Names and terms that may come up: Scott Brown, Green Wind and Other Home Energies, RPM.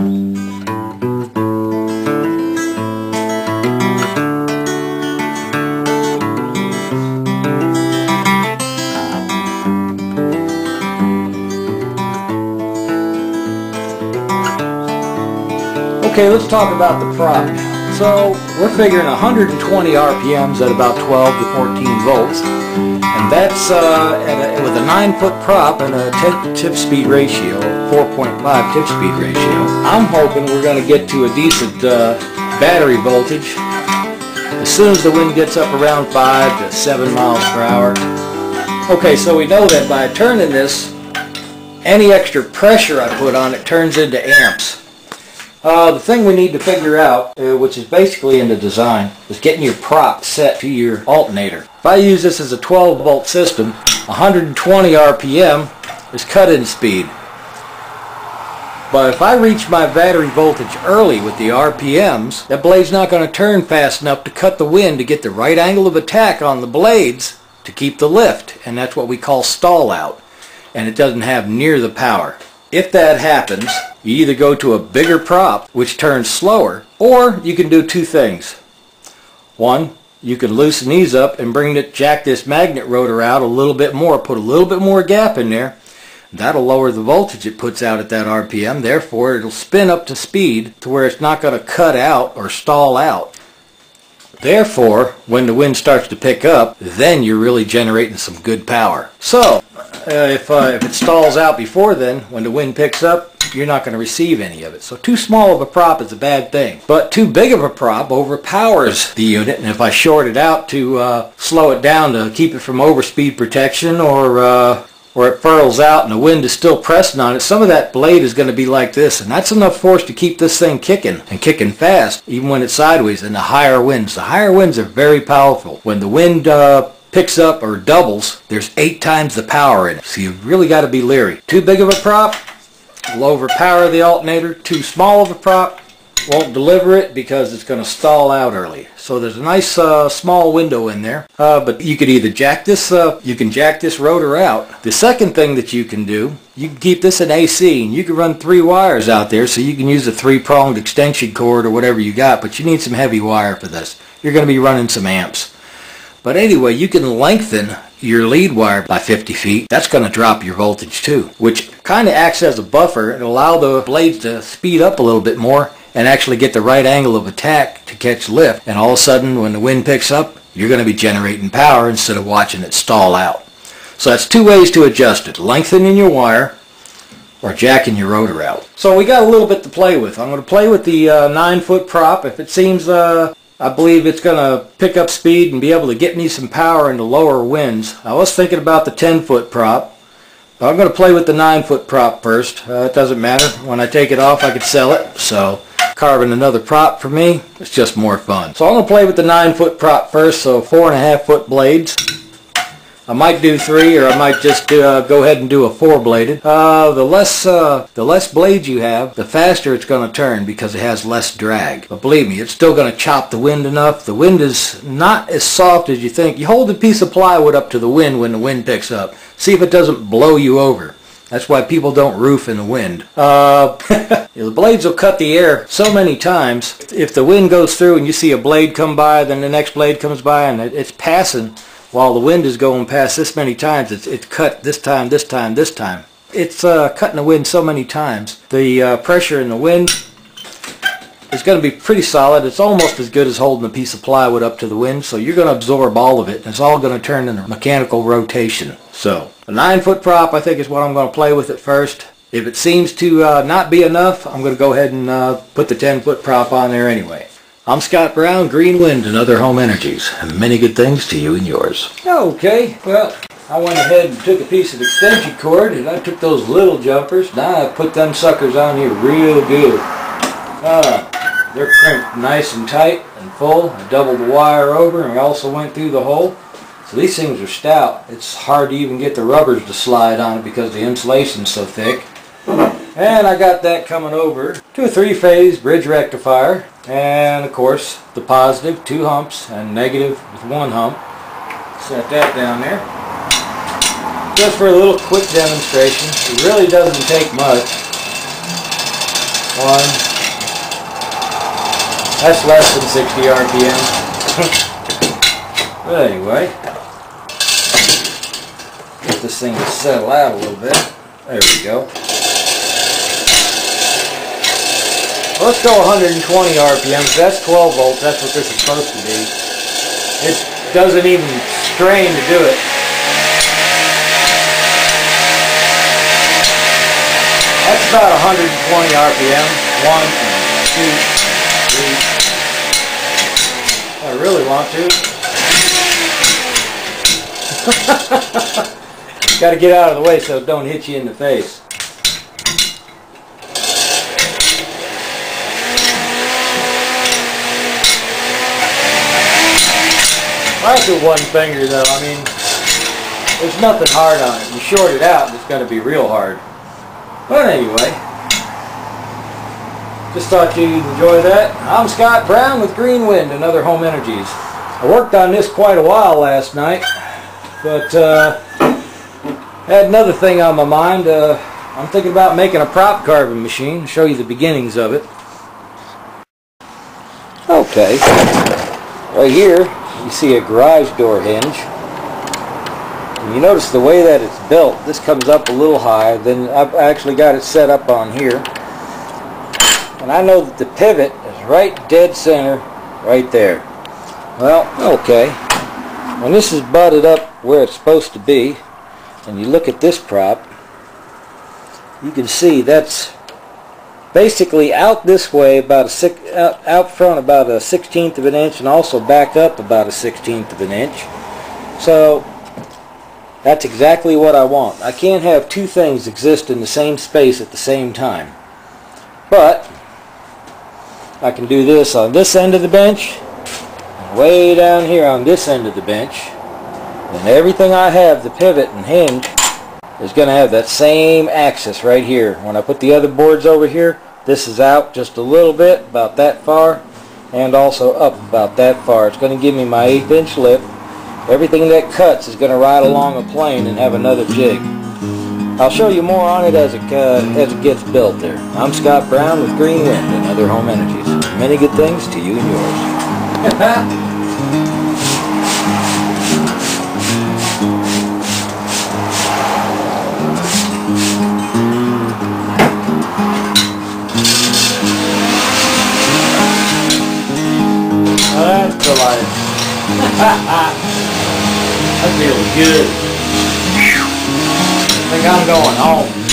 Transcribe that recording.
Okay, let's talk about the prop. So we're figuring 120 RPMs at about 12 to 14 volts, and that's with a 9-foot prop and a tip speed ratio, 4.5 tip speed ratio. I'm hoping we're going to get to a decent battery voltage as soon as the wind gets up around 5 to 7 miles per hour. Okay, so we know that by turning this, any extra pressure I put on it turns into amps. The thing we need to figure out, which is basically in the design, is getting your prop set to your alternator. If I use this as a 12-volt system, 120 RPM is cut-in speed. But if I reach my battery voltage early with the RPMs, that blade's not going to turn fast enough to cut the wind to get the right angle of attack on the blades to keep the lift, and that's what we call stall out, and it doesn't have near the power. If that happens, you either go to a bigger prop, which turns slower, or you can do two things. One, you can loosen these up and jack this magnet rotor out a little bit more, put a little bit more gap in there. That'll lower the voltage it puts out at that RPM, therefore it'll spin up to speed to where it's not going to cut out or stall out. Therefore, when the wind starts to pick up, then you're really generating some good power. So, if it stalls out before then, when the wind picks up, you're not going to receive any of it. So too small of a prop is a bad thing. But too big of a prop overpowers the unit, and if I short it out to slow it down to keep it from overspeed protection, or it furls out and the wind is still pressing on it, some of that blade is going to be like this, and that's enough force to keep this thing kicking, and kicking fast, even when it's sideways, and the higher winds. The higher winds are very powerful. When the wind picks up or doubles, there's 8 times the power in it. So you really got to be leery. Too big of a prop will overpower the alternator. Too small of a prop won't deliver it because it's going to stall out early. So there's a nice small window in there, but you could either jack this rotor out. The second thing that you can do, you can keep this in AC, and you can run 3 wires out there, so you can use a 3-pronged extension cord or whatever you got, but you need some heavy wire for this. You're going to be running some amps. But anyway, you can lengthen your lead wire by 50 feet. That's going to drop your voltage too, which kind of acts as a buffer and allow the blades to speed up a little bit more and actually get the right angle of attack to catch lift. And all of a sudden, when the wind picks up, you're going to be generating power instead of watching it stall out. So that's 2 ways to adjust it: lengthening your wire or jacking your rotor out. So we got a little bit to play with. I'm going to play with the 9-foot prop. If it seems I believe it's going to pick up speed and be able to get me some power in the lower winds, I was thinking about the 10-foot prop, but I'm going to play with the 9-foot prop first. It doesn't matter. When I take it off, I could sell it. So carving another prop for me, it's just more fun. So I'm going to play with the 9-foot prop first, so 4.5-foot blades. I might do 3, or I might just go ahead and do a 4-bladed. The less blades you have, the faster it's going to turn because it has less drag. But believe me, it's still going to chop the wind enough. The wind is not as soft as you think. You hold a piece of plywood up to the wind when the wind picks up. See if it doesn't blow you over. That's why people don't roof in the wind. The blades will cut the air so many times. If the wind goes through and you see a blade come by, then the next blade comes by, and it's passing. While the wind is going past this many times, it's cut this time, this time, this time. It's cutting the wind so many times. The pressure in the wind is going to be pretty solid. It's almost as good as holding a piece of plywood up to the wind, so you're going to absorb all of it, and it's all going to turn into mechanical rotation. So a 9-foot prop, I think, is what I'm going to play with at first. If it seems to not be enough, I'm going to go ahead and put the 10-foot prop on there anyway. I'm Scott Brown, Green Wind and Other Home Energies, and many good things to you and yours. Okay, well, I went ahead and took a piece of extension cord, and I took those little jumpers. Now I put them suckers on here real good. They're crimped nice and tight and full. I doubled the wire over, and I also went through the hole. So these things are stout. It's hard to even get the rubbers to slide on it because the insulation's so thick. And I got that coming over to a 3-phase bridge rectifier, and of course the positive 2 humps and negative with 1 hump. Set that down there. Just for a little quick demonstration, it really doesn't take much. one. That's less than 60 RPM. But anyway, get this thing to settle out a little bit. There we go. Let's go 120 RPMs. That's 12 volts. That's what this is supposed to be. It doesn't even strain to do it. That's about 120 RPM. One, two, three. I really want to. Got to get out of the way so it don't hit you in the face. I like it one finger though. I mean, there's nothing hard on it. You short it out, it's going to be real hard. But anyway, just thought you'd enjoy that. I'm Scott Brown with Green Wind and Other Home Energies. I worked on this quite a while last night, but had another thing on my mind. I'm thinking about making a prop carving machine. I'll show you the beginnings of it. Okay, right here you see a garage door hinge. You notice the way that it's built, this comes up a little high. Then I've actually got it set up on here, and I know that the pivot is right dead center right there. Well, okay, when this is butted up where it's supposed to be and you look at this prop, you can see that's basically out this way about a out front about a 1/16 of an inch, and also back up about a 1/16 of an inch. So that's exactly what I want. I can't have two things exist in the same space at the same time. But I can do this on this end of the bench, way down here on this end of the bench, and everything I have, the pivot and hinge, is going to have that same axis right here. When I put the other boards over here, this is out just a little bit, about that far, and also up about that far. It's going to give me my 1/8 inch lip. Everything that cuts is going to ride along a plane and have another jig. I'll show you more on it as it gets built there. I'm Scott Brown with Green Wind and Other Home Energies. Many good things to you and yours. That's the life. That feels good. I think I'm going home.